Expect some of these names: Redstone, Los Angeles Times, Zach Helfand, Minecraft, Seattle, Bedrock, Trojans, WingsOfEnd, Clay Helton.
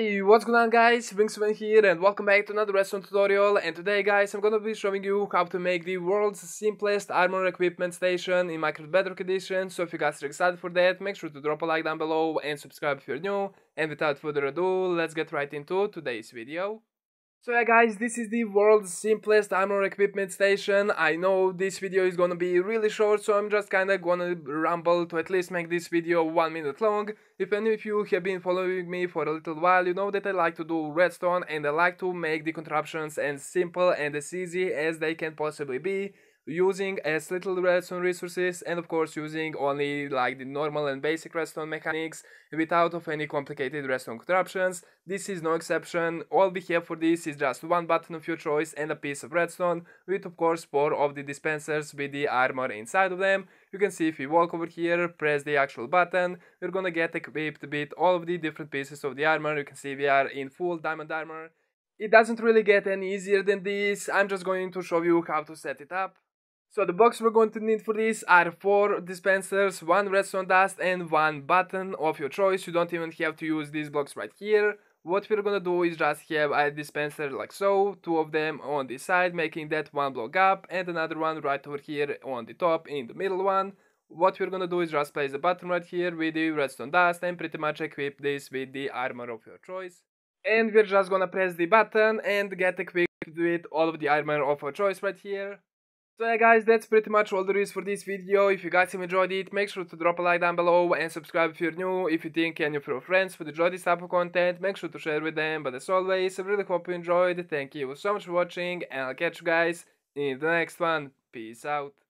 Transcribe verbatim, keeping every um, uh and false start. Hey, what's going on guys, WingsOfEnd here and welcome back to another Redstone tutorial. And today guys, I'm gonna be showing you how to make the world's simplest armor equipment station in Minecraft Bedrock edition. So if you guys are excited for that, make sure to drop a like down below and subscribe if you're new. And without further ado, let's get right into today's video. So yeah guys, this is the world's simplest armor equipment station. I know this video is gonna be really short, so I'm just kinda gonna ramble to at least make this video one minute long. If any of you have been following me for a little while, you know that I like to do redstone and I like to make the contraptions as simple and as easy as they can possibly be, using as little redstone resources and of course using only like the normal and basic redstone mechanics without of any complicated redstone contraptions. This is no exception. All we have for this is just one button of your choice and a piece of redstone with of course four of the dispensers with the armor inside of them. You can see if we walk over here, press the actual button, we're gonna get equipped with all of the different pieces of the armor. You can see we are in full diamond armor. It doesn't really get any easier than this. I'm just going to show you how to set it up. So the box we're going to need for this are four dispensers, one redstone dust and one button of your choice. You don't even have to use these blocks right here. What we're gonna do is just have a dispenser like so, two of them on the side making that one block up and another one right over here on the top in the middle one. What we're gonna do is just place the button right here with the redstone dust and pretty much equip this with the armor of your choice. And we're just gonna press the button and get equipped with all of the armor of our choice right here. So yeah guys, that's pretty much all there is for this video. If you guys have enjoyed it, make sure to drop a like down below and subscribe if you're new. If you think any of your friends would enjoy this type of content, make sure to share with them. But as always, I really hope you enjoyed. Thank you so much for watching and I'll catch you guys in the next one. Peace out.